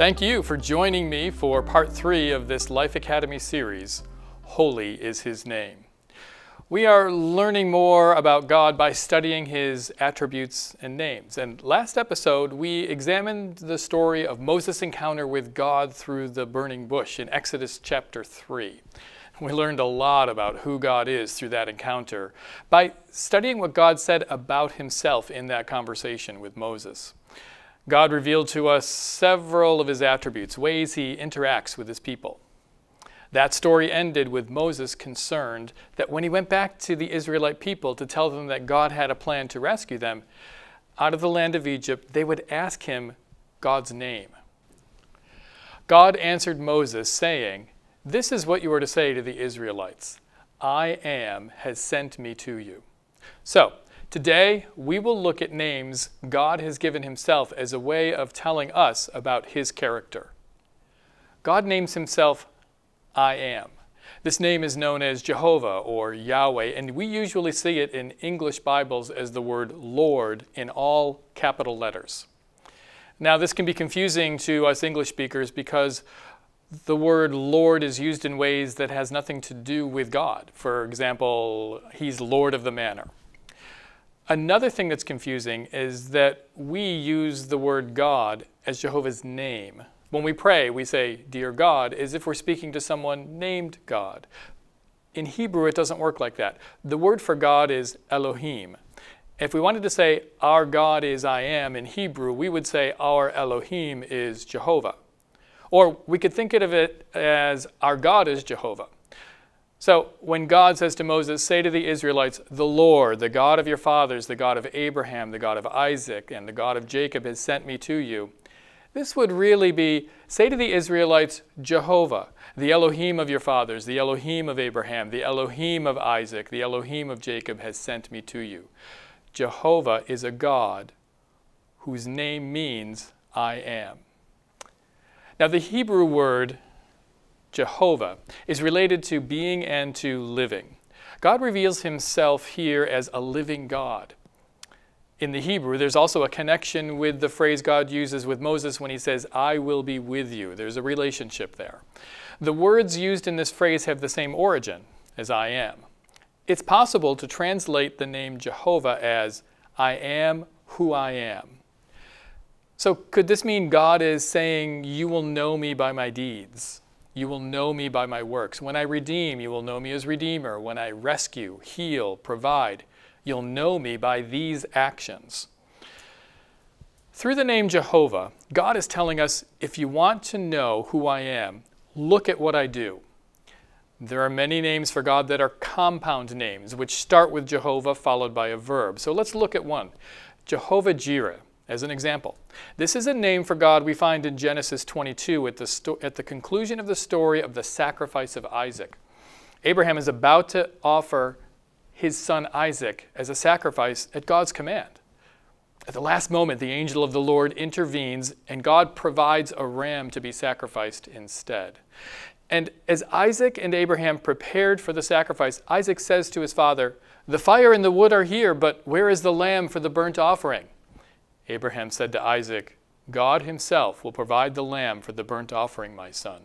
Thank you for joining me for part 3 of this Life Academy series, Holy is His Name. We are learning more about God by studying His attributes and names. And last episode, we examined the story of Moses' encounter with God through the burning bush in Exodus chapter 3. We learned a lot about who God is through that encounter by studying what God said about Himself in that conversation with Moses. God revealed to us several of His attributes, ways He interacts with His people. That story ended with Moses concerned that when he went back to the Israelite people to tell them that God had a plan to rescue them out of the land of Egypt, they would ask him God's name. God answered Moses saying, "This is what you are to say to the Israelites. I am has sent me to you." So, today, we will look at names God has given Himself as a way of telling us about His character. God names Himself I Am. This name is known as Jehovah or Yahweh, and we usually see it in English Bibles as the word Lord in all capital letters. Now, this can be confusing to us English speakers because the word Lord is used in ways that has nothing to do with God. For example, He's Lord of the Manor. Another thing that's confusing is that we use the word God as Jehovah's name. When we pray, we say, "Dear God," as if we're speaking to someone named God. In Hebrew, it doesn't work like that. The word for God is Elohim. If we wanted to say, "Our God is I Am" in Hebrew, we would say, "Our Elohim is Jehovah." Or we could think of it as, "Our God is Jehovah." So when God says to Moses, "Say to the Israelites, the Lord, the God of your fathers, the God of Abraham, the God of Isaac, and the God of Jacob has sent me to you," this would really be, "Say to the Israelites, Jehovah, the Elohim of your fathers, the Elohim of Abraham, the Elohim of Isaac, the Elohim of Jacob has sent me to you." Jehovah is a God whose name means I am. Now the Hebrew word Jehovah is related to being and to living. God reveals Himself here as a living God. In the Hebrew, there's also a connection with the phrase God uses with Moses when He says, "I will be with you." There's a relationship there. The words used in this phrase have the same origin as I am. It's possible to translate the name Jehovah as I am who I am. So could this mean God is saying, "You will know me by my deeds. You will know me by my works. When I redeem, you will know me as Redeemer. When I rescue, heal, provide, you'll know me by these actions." Through the name Jehovah, God is telling us, if you want to know who I am, look at what I do. There are many names for God that are compound names, which start with Jehovah followed by a verb. So let's look at one, Jehovah Jireh. As an example, this is a name for God we find in Genesis 22 at the conclusion of the story of the sacrifice of Isaac. Abraham is about to offer his son Isaac as a sacrifice at God's command. At the last moment, the angel of the Lord intervenes and God provides a ram to be sacrificed instead. And as Isaac and Abraham prepared for the sacrifice, Isaac says to his father, "The fire and the wood are here, but where is the lamb for the burnt offering?" Abraham said to Isaac, "God Himself will provide the lamb for the burnt offering, my son."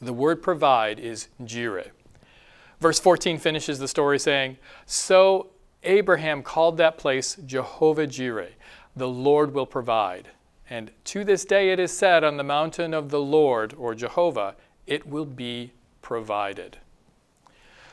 The word "provide" is Jireh. Verse 14 finishes the story saying, "So Abraham called that place Jehovah Jireh, the Lord will provide. And to this day it is said, on the mountain of the Lord, or Jehovah, it will be provided."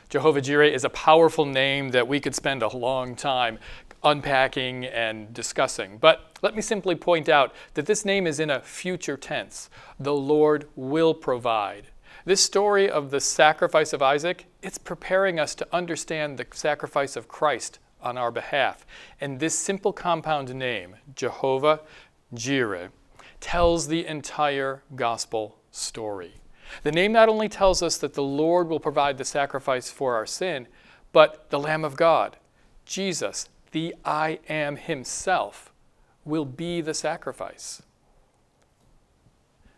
Jehovah Jireh is a powerful name that we could spend a long time unpacking and discussing. But let me simply point out that this name is in a future tense. The Lord will provide. This story of the sacrifice of Isaac, it's preparing us to understand the sacrifice of Christ on our behalf. And this simple compound name, Jehovah Jireh, tells the entire gospel story. The name not only tells us that the Lord will provide the sacrifice for our sin, but the Lamb of God, Jesus, the I Am Himself, will be the sacrifice.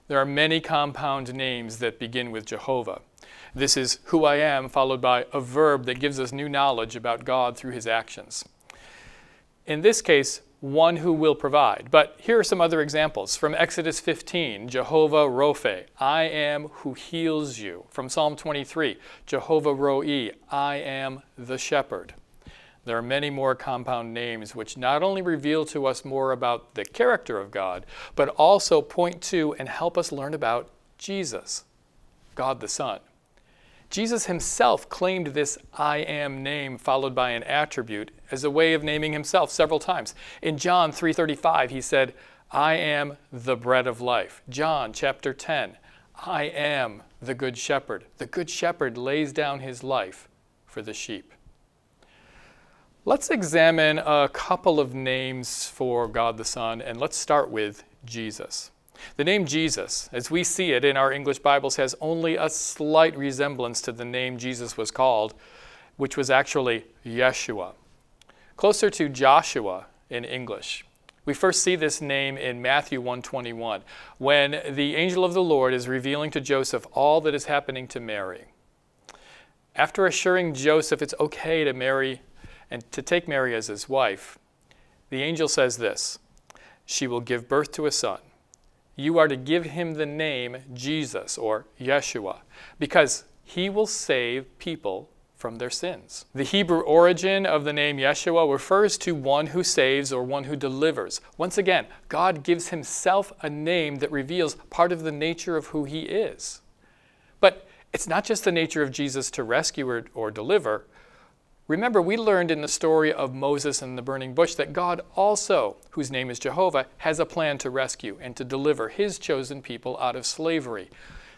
There are many compound names that begin with Jehovah. This is who I am followed by a verb that gives us new knowledge about God through His actions. In this case, one who will provide. But here are some other examples. From Exodus 15, Jehovah Rophe, I am who heals you. From Psalm 23, Jehovah Roe, I am the shepherd. There are many more compound names which not only reveal to us more about the character of God, but also point to and help us learn about Jesus, God the Son. Jesus himself claimed this I am name followed by an attribute as a way of naming himself several times. In John 3:35, he said, I am the bread of life. John chapter 10, I am the good shepherd. The good shepherd lays down his life for the sheep. Let's examine a couple of names for God the Son, and let's start with Jesus. The name Jesus, as we see it in our English Bibles, has only a slight resemblance to the name Jesus was called, which was actually Yeshua, closer to Joshua in English. We first see this name in Matthew 1:21, when the angel of the Lord is revealing to Joseph all that is happening to Mary. After assuring Joseph it's okay to marry and to take Mary as his wife, the angel says this, she will give birth to a son. You are to give him the name Jesus, or Yeshua, because he will save people from their sins. The Hebrew origin of the name Yeshua refers to one who saves or one who delivers. Once again, God gives himself a name that reveals part of the nature of who he is. But it's not just the nature of Jesus to rescue or deliver. Remember, we learned in the story of Moses and the burning bush that God also, whose name is Jehovah, has a plan to rescue and to deliver his chosen people out of slavery.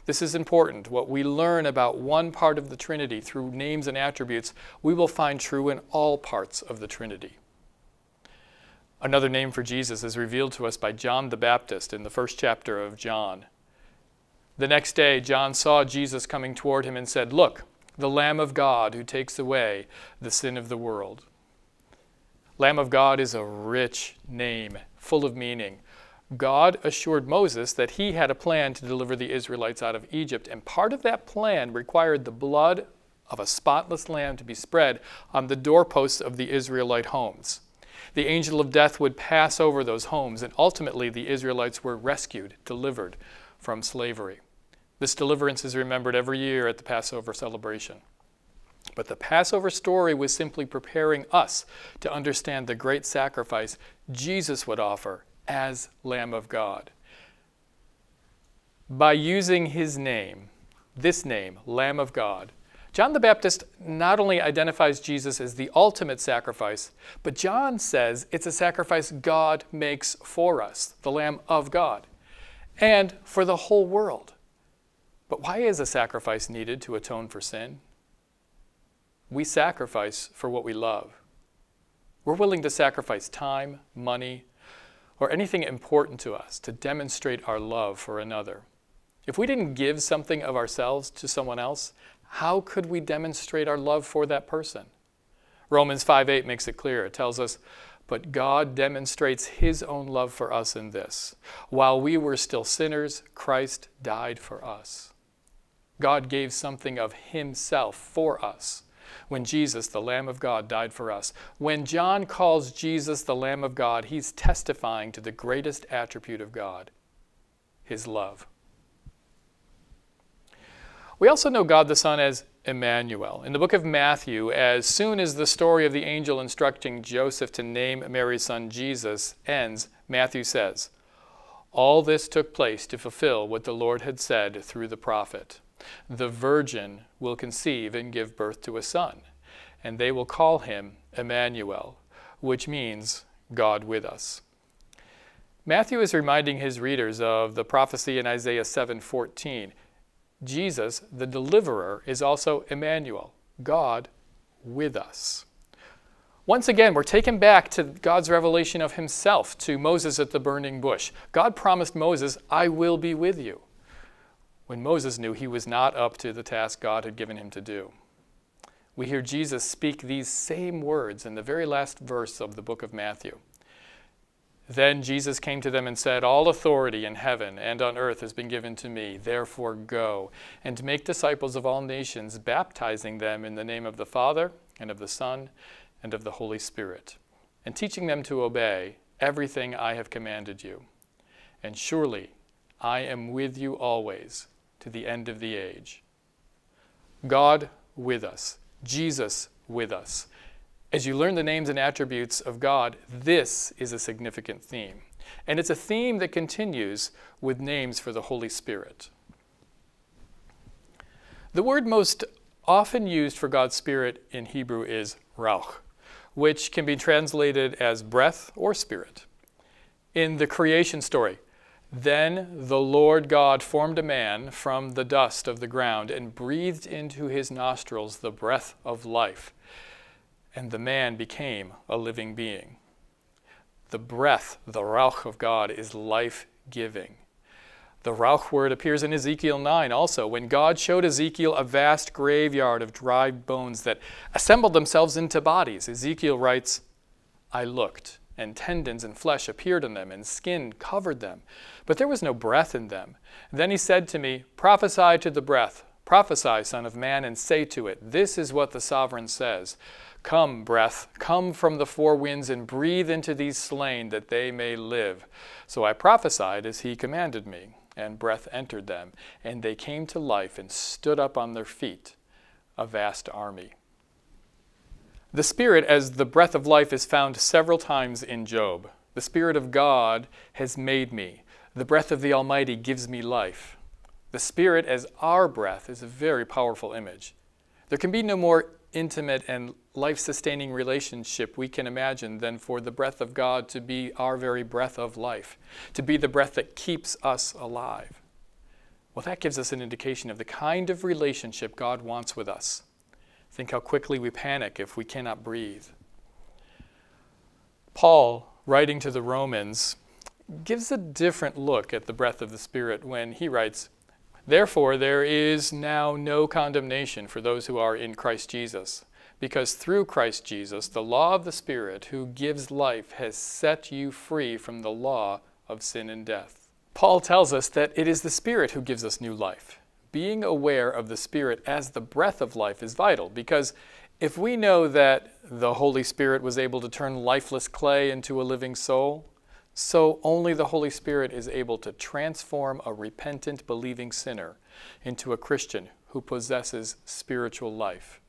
This is important. What we learn about one part of the Trinity through names and attributes, we will find true in all parts of the Trinity. Another name for Jesus is revealed to us by John the Baptist in the first chapter of John. The next day, John saw Jesus coming toward him and said, "Look, the Lamb of God who takes away the sin of the world." Lamb of God is a rich name, full of meaning. God assured Moses that he had a plan to deliver the Israelites out of Egypt, and part of that plan required the blood of a spotless lamb to be spread on the doorposts of the Israelite homes. The angel of death would pass over those homes, and ultimately the Israelites were rescued, delivered from slavery. This deliverance is remembered every year at the Passover celebration. But the Passover story was simply preparing us to understand the great sacrifice Jesus would offer as Lamb of God. By using his name, this name, Lamb of God, John the Baptist not only identifies Jesus as the ultimate sacrifice, but John says it's a sacrifice God makes for us, the Lamb of God, and for the whole world. But why is a sacrifice needed to atone for sin? We sacrifice for what we love. We're willing to sacrifice time, money, or anything important to us to demonstrate our love for another. If we didn't give something of ourselves to someone else, how could we demonstrate our love for that person? Romans 5:8 makes it clear. It tells us, but God demonstrates his own love for us in this: while we were still sinners, Christ died for us. God gave something of himself for us when Jesus, the Lamb of God, died for us. When John calls Jesus the Lamb of God, he's testifying to the greatest attribute of God, his love. We also know God the Son as Emmanuel. In the book of Matthew, as soon as the story of the angel instructing Joseph to name Mary's son Jesus ends, Matthew says, "All this took place to fulfill what the Lord had said through the prophet. The virgin will conceive and give birth to a son, and they will call him Emmanuel," which means God with us. Matthew is reminding his readers of the prophecy in Isaiah 7:14. Jesus, the deliverer, is also Emmanuel, God with us. Once again, we're taken back to God's revelation of himself to Moses at the burning bush. God promised Moses, "I will be with you," when Moses knew he was not up to the task God had given him to do. We hear Jesus speak these same words in the very last verse of the book of Matthew. "Then Jesus came to them and said, 'All authority in heaven and on earth has been given to me. Therefore go and make disciples of all nations, baptizing them in the name of the Father and of the Son and of the Holy Spirit, and teaching them to obey everything I have commanded you. And surely I am with you always to the end of the age. God with us, Jesus with us. As you learn the names and attributes of God, this is a significant theme. And it's a theme that continues with names for the Holy Spirit. The word most often used for God's Spirit in Hebrew is Ruach, which can be translated as breath or spirit. In the creation story, then the Lord God formed a man from the dust of the ground and breathed into his nostrils the breath of life, and the man became a living being. The breath, the Ruach of God, is life-giving. The Ruach word appears in Ezekiel 9 also, when God showed Ezekiel a vast graveyard of dry bones that assembled themselves into bodies. Ezekiel writes, "I looked, and tendons and flesh appeared on them, and skin covered them, but there was no breath in them. And then he said to me, 'Prophesy to the breath, prophesy, son of man, and say to it, this is what the sovereign says. Come, breath, come from the four winds and breathe into these slain that they may live.' So I prophesied as he commanded me, and breath entered them, and they came to life and stood up on their feet, a vast army." The Spirit as the breath of life is found several times in Job. "The Spirit of God has made me. The breath of the Almighty gives me life." The Spirit as our breath is a very powerful image. There can be no more intimate and life-sustaining relationship we can imagine than for the breath of God to be our very breath of life, to be the breath that keeps us alive. Well, that gives us an indication of the kind of relationship God wants with us. Think how quickly we panic if we cannot breathe. Paul, writing to the Romans, gives a different look at the breath of the Spirit when he writes, "Therefore there is now no condemnation for those who are in Christ Jesus, because through Christ Jesus the law of the Spirit who gives life has set you free from the law of sin and death." Paul tells us that it is the Spirit who gives us new life. Being aware of the Spirit as the breath of life is vital, because if we know that the Holy Spirit was able to turn lifeless clay into a living soul, so only the Holy Spirit is able to transform a repentant, believing sinner into a Christian who possesses spiritual life.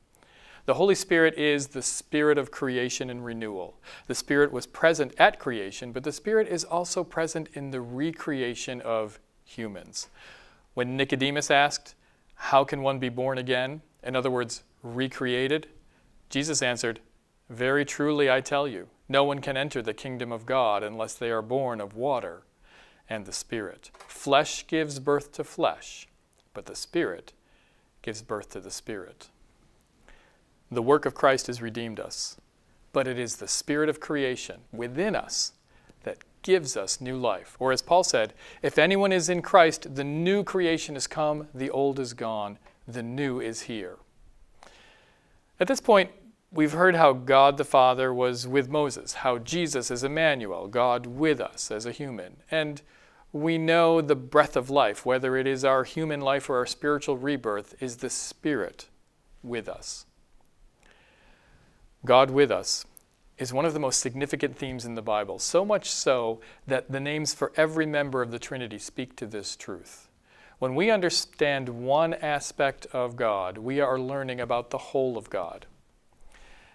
The Holy Spirit is the Spirit of creation and renewal. The Spirit was present at creation, but the Spirit is also present in the recreation of humans. When Nicodemus asked, "How can one be born again?" in other words, recreated, Jesus answered, "Very truly I tell you, no one can enter the kingdom of God unless they are born of water and the Spirit. Flesh gives birth to flesh, but the Spirit gives birth to the Spirit." The work of Christ has redeemed us, but it is the Spirit of creation within us that gives us new life. Or as Paul said, "If anyone is in Christ, the new creation has come, the old is gone, the new is here." At this point, we've heard how God the Father was with Moses, how Jesus is Emmanuel, God with us as a human. And we know the breath of life, whether it is our human life or our spiritual rebirth, is the Spirit with us. God with us is one of the most significant themes in the Bible, so much so that the names for every member of the Trinity speak to this truth. When we understand one aspect of God, we are learning about the whole of God.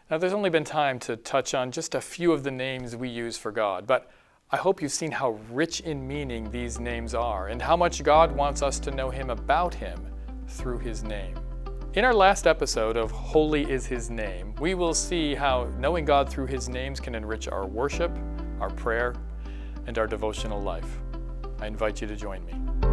Now, there's only been time to touch on just a few of the names we use for God, but I hope you've seen how rich in meaning these names are and how much God wants us to know Him about Him through His name. In our last episode of Holy is His Name, we will see how knowing God through His names can enrich our worship, our prayer, and our devotional life. I invite you to join me.